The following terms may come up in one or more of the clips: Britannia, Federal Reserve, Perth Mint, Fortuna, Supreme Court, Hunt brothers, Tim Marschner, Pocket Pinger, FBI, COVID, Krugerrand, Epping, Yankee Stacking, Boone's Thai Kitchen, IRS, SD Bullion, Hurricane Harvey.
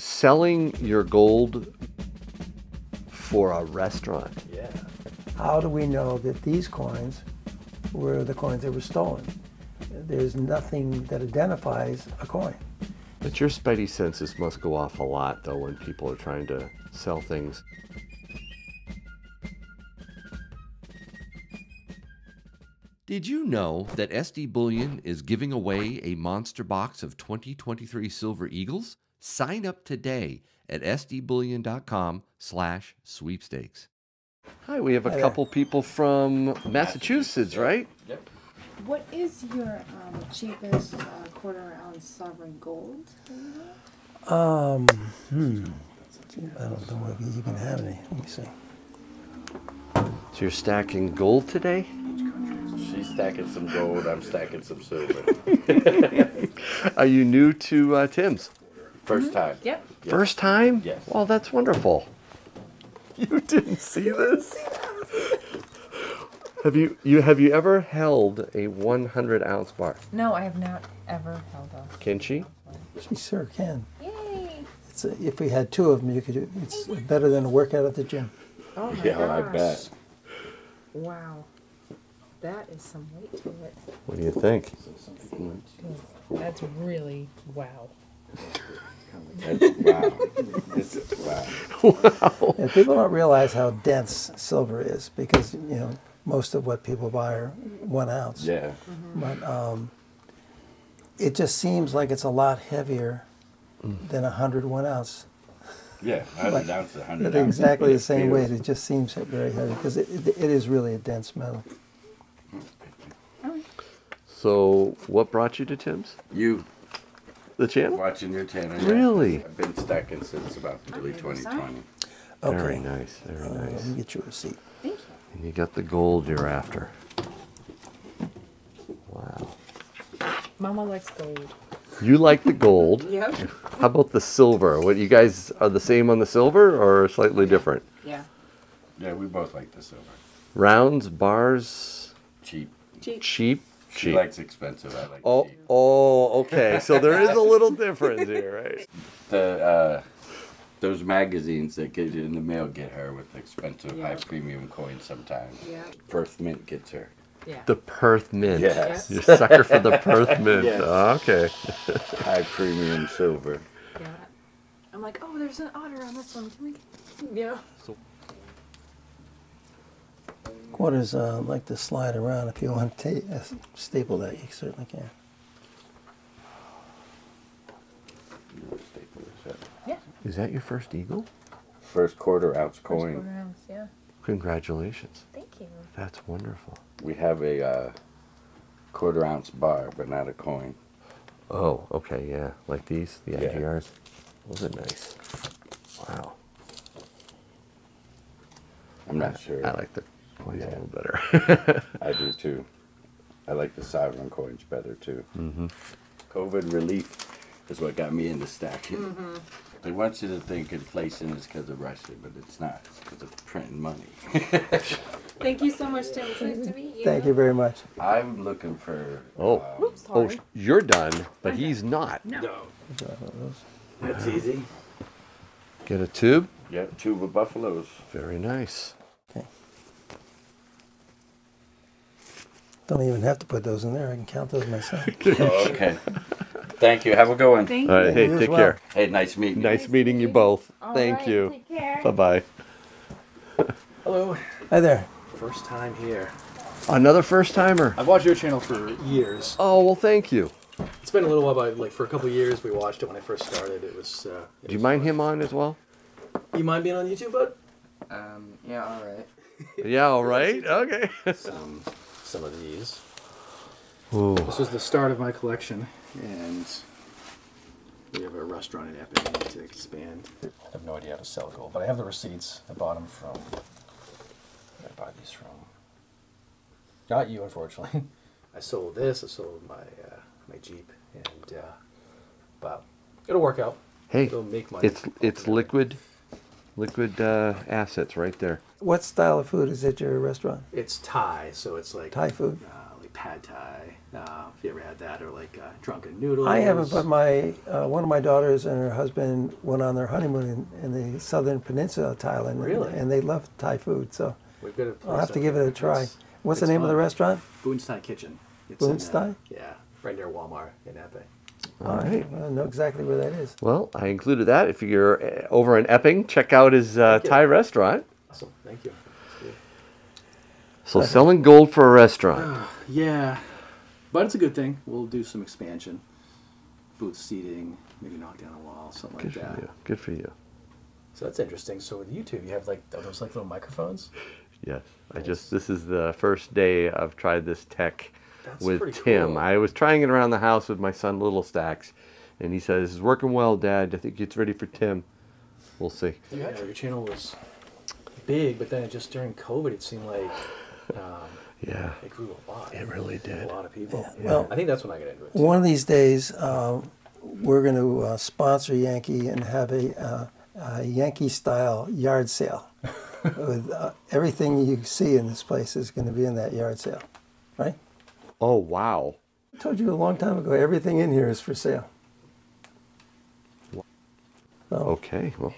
selling your gold for a restaurant. Yeah. How do we know that these coins were the coins that were stolen? There's nothing that identifies a coin. But your spidey senses must go off a lot, though, when people are trying to sell things. Did you know that SD Bullion is giving away a monster box of 2023 Silver Eagles? Sign up today at sdbullion.com/sweepstakes. Hi, we have a couple people from Massachusetts, right? Yep. What is your cheapest quarter-ounce sovereign gold? I don't know if you even have any. Let me see. So you're stacking gold today? She's stacking some gold. I'm stacking some silver. Are you new to Tim's? First time. Yep. First time? Yes. Well, that's wonderful. You didn't see this? Have you ever held a 100-ounce bar? No, I have not ever held a. Can she? She sure can. Yay! It's a, if we had two of them, you could. It's better than a workout at the gym. Oh my gosh. I bet. Wow, that is some weight to it. What do you think? That's really wow. Wow. Wow. And people don't realize how dense silver is because most of what people buy are 1 ounce. Yeah. Mm-hmm. But it just seems like it's a lot heavier than 100 1-ounce. Yeah, 100 ounces, 100 ounces. Exactly the same weight. It just seems very heavy because it is really a dense metal. So what brought you to Tim's? You. The channel? Watching your channel. Yeah. Really? I've been stacking since about early 2020. Okay. Very nice, very nice. Let me get you a seat. Thank you. And you got the gold you're after. Wow. Mama likes gold. You like the gold. Yep. How about the silver? What, you guys are the same on the silver or slightly different? Yeah. Yeah, we both like the silver. Rounds, bars? Cheap. Cheap. Cheap. She likes expensive, I like cheap. Oh, okay. So there is a little difference here, right? Those magazines that get in the mail get her with expensive, high premium coins sometimes. Yeah. Perth Mint gets her. Yeah. The Perth Mint. Yes. You're a sucker for the Perth Mint. Yes. Oh, okay. High premium silver. Yeah. I'm like, oh, there's an otter on this one. Can we get... Yeah. So quarters like to slide around. If you want to staple that, you certainly can. Yeah. Is that your first eagle? First quarter-ounce coin. First quarter-ounce, yeah. Congratulations. Thank you. That's wonderful. We have a quarter-ounce bar, but not a coin. Oh, okay, yeah. Like these, the IGRs. Those are nice. Wow. I'm not sure. I like the coins a little better. I do too. I like the sovereign coins better too. Mm-hmm. COVID relief is what got me into stacking. Mm-hmm. They want you to think inflation is because of Russia, but it's not. It's because of printing money. Thank you so much, Tim. It's nice to meet you. Thank you very much. I'm looking for. Oh, you're done, but he's not. No. That's easy. Get a tube? Yeah, tube of buffaloes. Very nice. Don't even have to put those in there. I can count those myself. Oh, okay. Thank you. Have a good one. Thank you. All right. Hey, take care. Hey, nice meeting you. Nice meeting you both. Thank you. Take care. Bye-bye. Hello. Hi there. First time here. Another first timer. I've watched your channel for years. Oh, well, thank you. It's been a little while, but like for a couple of years, we watched it when I first started. It was... Do you mind him on as well? You mind being on YouTube, bud? Yeah, all right. Yeah, all right? Okay. Some of these. Ooh. This is the start of my collection, and we have a restaurant in Epping to expand. I have no idea how to sell gold, but I have the receipts. I bought them from. Where did I buy these from? Not you, unfortunately. I sold this. I sold my my Jeep, and but it'll work out. Hey, it'll make money. It's liquid assets right there. What style of food is at your restaurant? It's Thai, so it's like Thai food. Like like pad thai, if you ever had that, or like drunken noodles. I haven't, but my one of my daughters and her husband went on their honeymoon in the southern peninsula of Thailand. Really? And they loved Thai food, so I'll have to give it a try. What's the name of the restaurant? Boone's Thai Kitchen. Boone's Thai? Yeah, right near Walmart in Epping. All right. Well, I know exactly where that is. Well, I included that. If you're over in Epping, check out his Thai restaurant. Awesome. Thank you. So selling gold for a restaurant. Yeah. But it's a good thing. We'll do some expansion. Booth seating, maybe knock down a wall, something like that. Good for you. Good for you. So that's interesting. So with YouTube, you have like those like little microphones? Yes. Nice. This is the first day I've tried this tech. That's with Tim. Cool. I was trying it around the house with my son, Little Stacks, and he says, "This is working well, Dad. I think it's ready for Tim." We'll see. Yeah, your channel was big, but then just during COVID, it seemed like yeah, it grew a lot. It really did. A lot of people. Yeah. Well, I think that's when I got into it. One of these days, we're going to sponsor Yankee and have a Yankee-style yard sale. With everything you see in this place is going to be in that yard sale, right? Oh, wow. I told you a long time ago, everything in here is for sale. So, okay, well,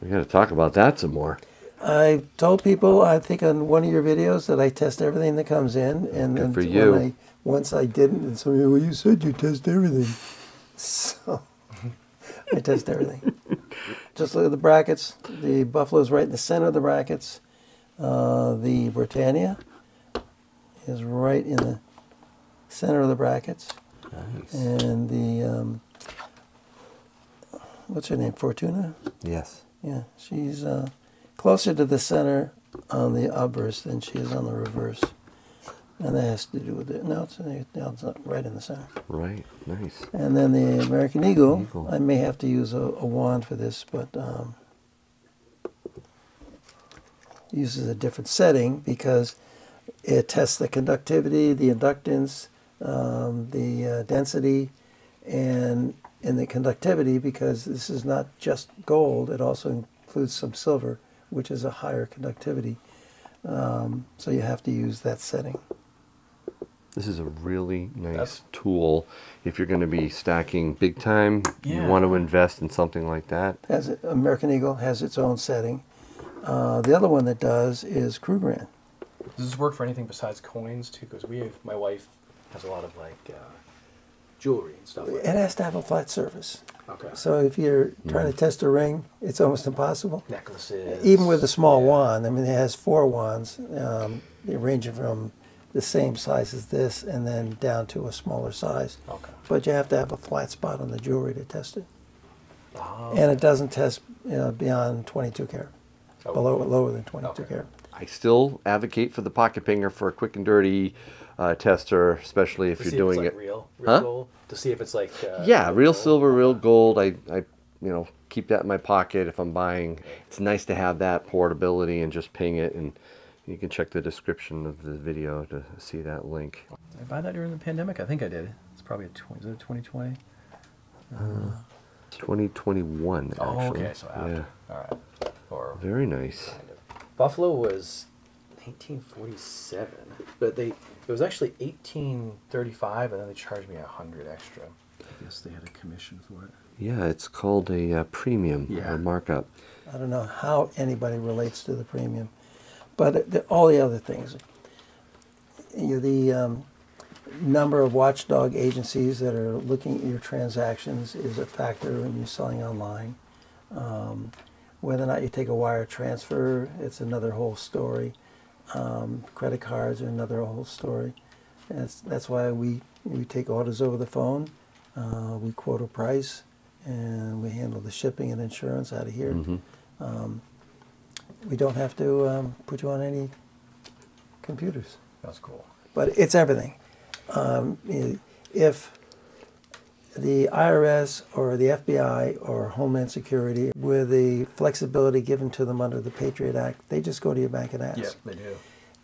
we got to talk about that some more. I told people, I think on one of your videos, that I test everything that comes in. And then for you. Once I didn't, and somebody said, "Well, you said you test everything." So I test everything. Just look at the brackets. The Buffalo's right in the center of the brackets. The Britannia is right in the center of the brackets. Nice. And the, what's her name, Fortuna? Yes. Yeah, she's closer to the center on the obverse than she is on the reverse. And that has to do with it. No, it's right in the center. Right, nice. And then the American Eagle, I may have to use a wand for this, but uses a different setting because it tests the conductivity, the inductance, the density, and in the conductivity, because this is not just gold, it also includes some silver, which is a higher conductivity. So you have to use that setting. This is a really nice tool if you're going to be stacking big time. Yeah. You want to invest in something like that. American Eagle has its own setting. The other one that does is Krugerrand. Does this work for anything besides coins too? Because we have, my wife has a lot of like jewelry and stuff. Like it has to have a flat surface. Okay. So if you're trying to test a ring, it's almost impossible. Necklaces. Even with a small wand. I mean, it has 4 wands. They range from the same size as this and then down to a smaller size. Okay. But you have to have a flat spot on the jewelry to test it. Oh. And it doesn't test beyond 22 karat. Oh. Below, lower than 22 karat. I still advocate for the pocket pinger for a quick and dirty tester, especially if you're doing it. Real gold, to see if it's like yeah, real silver, real gold. I keep that in my pocket if I'm buying. It's nice to have that portability and just ping it, and you can check the description of the video to see that link. Did I buy that during the pandemic? I think I did. It's probably is it 2020? 2021 actually. Oh, okay, so after. Yeah. All right. Or very nice. Buffalo was 1947, but it was actually 1835, and then they charged me $100 extra. I guess they had a commission for it. Yeah, it's called a premium or markup. I don't know how anybody relates to the premium, but all the other things, the number of watchdog agencies that are looking at your transactions is a factor when you're selling online. Whether or not you take a wire transfer, it's another whole story. Credit cards are another whole story. And that's why we take orders over the phone. We quote a price, and we handle the shipping and insurance out of here. We don't have to put you on any computers. That's cool. But it's everything. If the IRS or the FBI or Homeland Security, with the flexibility given to them under the Patriot Act, they just go to your bank and ask. Yes, they do.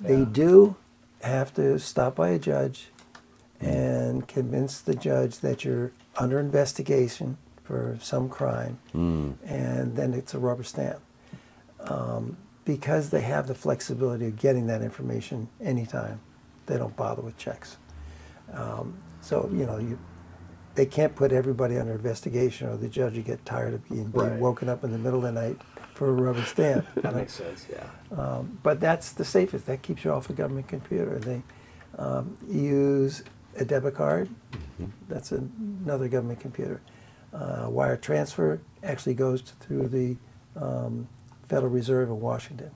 They do have to stop by a judge and convince the judge that you're under investigation for some crime, and then it's a rubber stamp. Because they have the flexibility of getting that information anytime. They don't bother with checks. So, you know, they can't put everybody under investigation, or the judge would get tired of being woken up in the middle of the night for a rubber stamp. That makes sense, yeah. But that's the safest. That keeps you off the government computer. They use a debit card. Mm-hmm. That's another government computer. Wire transfer actually goes through the Federal Reserve in Washington.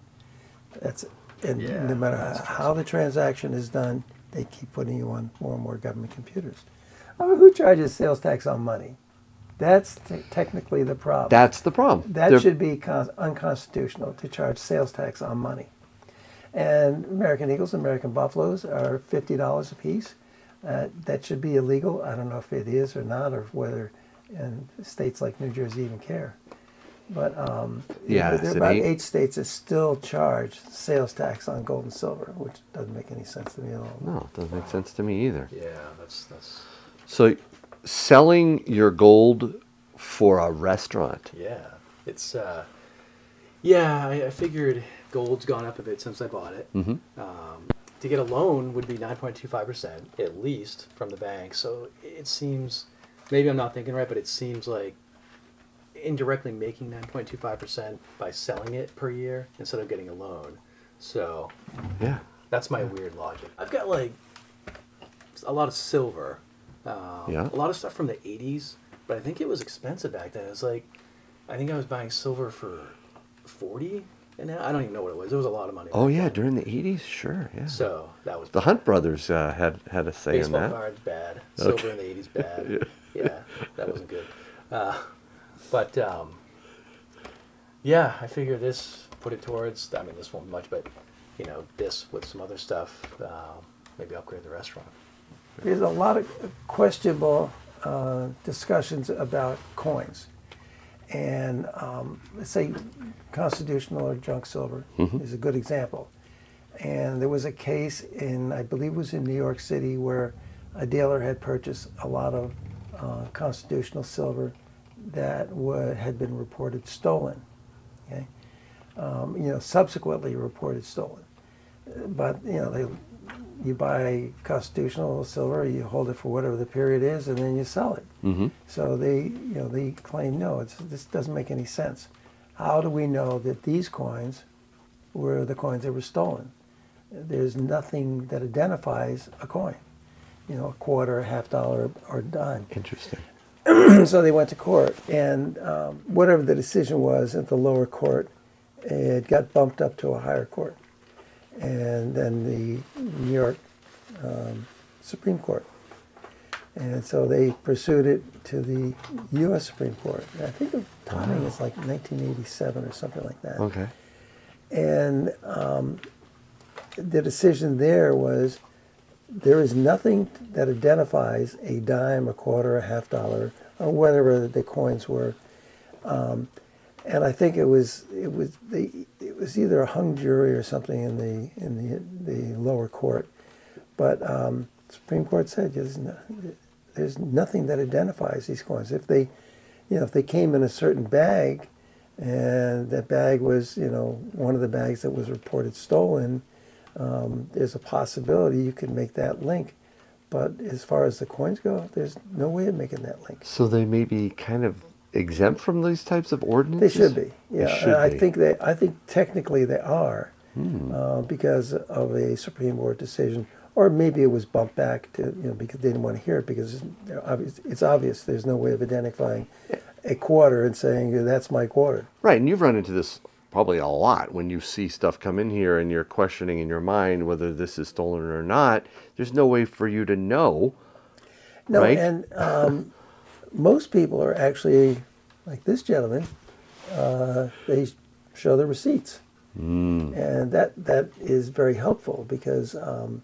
No matter how the transaction is done, they keep putting you on more and more government computers. I mean, who charges sales tax on money? That's technically the problem. That's the problem. That should be unconstitutional to charge sales tax on money. And American Eagles and American Buffaloes are $50 a piece. That should be illegal. I don't know if it is or not, or whether in states like New Jersey even care. But there are about 8 states that still charge sales tax on gold and silver, which doesn't make any sense to me at all. No, it doesn't make sense to me either. Yeah, that's... So selling your gold for a restaurant. Yeah, it's... I figured gold's gone up a bit since I bought it. Mm-hmm. To get a loan would be 9.25% at least from the bank. So it seems... Maybe I'm not thinking right, but it seems like indirectly making 9.25% by selling it per year instead of getting a loan. So yeah, that's my weird logic. I've got like a lot of silver, a lot of stuff from the 80s, but I think it was expensive back then. It was like, I think I was buying silver for $40, and I don't even know what it was. It was a lot of money. Oh yeah, during the 80s, sure. Yeah. So that was the Hunt brothers had a say in that. Baseball cards bad, silver in the 80s bad. Yeah, that wasn't good. But I figure this, put it towards, I mean, this won't be much, but, you know, this with some other stuff, maybe upgrade the restaurant. There's a lot of questionable discussions about coins. And let's say constitutional or junk silver is a good example. And there was a case in, I believe it was in New York City, where a dealer had purchased a lot of constitutional silver that had been reported stolen, okay? Subsequently reported stolen. But, you know, you buy constitutional silver, you hold it for whatever the period is, and then you sell it. Mm-hmm. So they claim, no, this doesn't make any sense. How do we know that these coins were the coins that were stolen? There's nothing that identifies a coin, you know, a quarter, a half dollar, or a dime. Interesting. So they went to court, and whatever the decision was at the lower court, it got bumped up to a higher court. And then the New York Supreme Court. And so they pursued it to the U.S. Supreme Court. I think the timing is like 1987 or something like that. Okay. And the decision there was, there is nothing that identifies a dime, a quarter, a half dollar, or whatever the coins were, and I think it was either a hung jury or something in the lower court, but Supreme Court said there's nothing that identifies these coins. If they, you know, if they came in a certain bag, and that bag was, you know, one of the bags that was reported stolen. There's a possibility you could make that link, but as far as the coins go, there's no way of making that link. So they may be kind of exempt from these types of ordinances? They should be. Yeah, I think technically they are because of a Supreme Court decision, or maybe it was bumped back to because they didn't want to hear it because it's obvious there's no way of identifying a quarter and saying that's my quarter. Right, and you've run into this. Probably a lot when you see stuff come in here and you're questioning in your mind whether this is stolen or not. There's no way for you to know. No, right? And most people are actually, like this gentleman, they show their receipts. Mm. And that is very helpful because all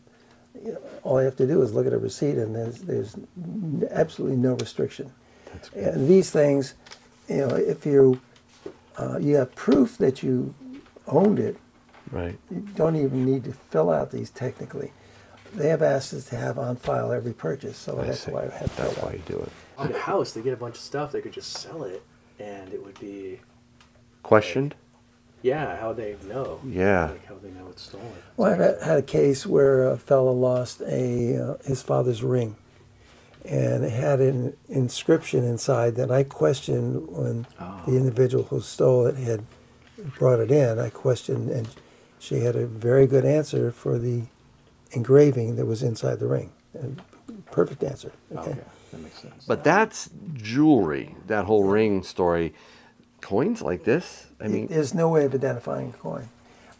you have to do is look at a receipt and there's absolutely no restriction. That's good. And these things, if you have proof that you owned it. Right. You don't even need to fill out these technically. They have asked us to have on file every purchase, so that's why I have to. That's why you do it. On the house, they get a bunch of stuff. They could just sell it, and it would be questioned. Yeah, how they know. Yeah. Like how they know it's stolen. Well, I had a case where a fellow lost his father's ring, and it had an inscription inside that I questioned when the individual who stole it had brought it in. I questioned, and she had a very good answer for the engraving that was inside the ring. Perfect answer. Okay. Okay. That makes sense. But that's jewelry, that whole ring story. Coins like this? I mean, there's no way of identifying a coin.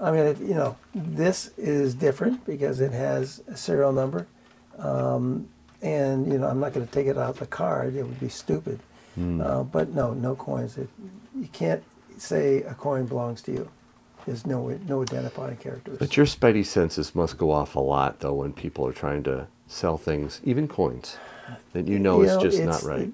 I mean, you know, this is different because it has a serial number. And, you know, I'm not going to take it out of the card. It would be stupid. Mm. But no, no coins. You can't say a coin belongs to you. There's no identifying characters. But your spidey senses must go off a lot, though, when people are trying to sell things, even coins, that you know just not right.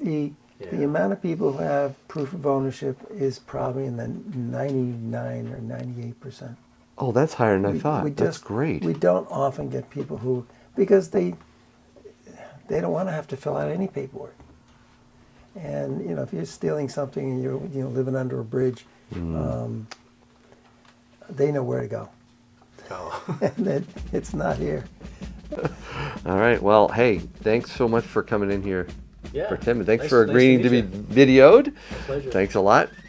The amount of people who have proof of ownership is probably in the 99 or 98%. Oh, that's higher than I thought. That's great. We don't often get people who, because they don't want to have to fill out any paperwork. And, you know, if you're stealing something and you're living under a bridge, they know where to go. Oh. And it's not here. All right. Well, hey, thanks so much for coming in here. Yeah. For Tim, and thanks for agreeing to be videoed. My pleasure. Thanks a lot.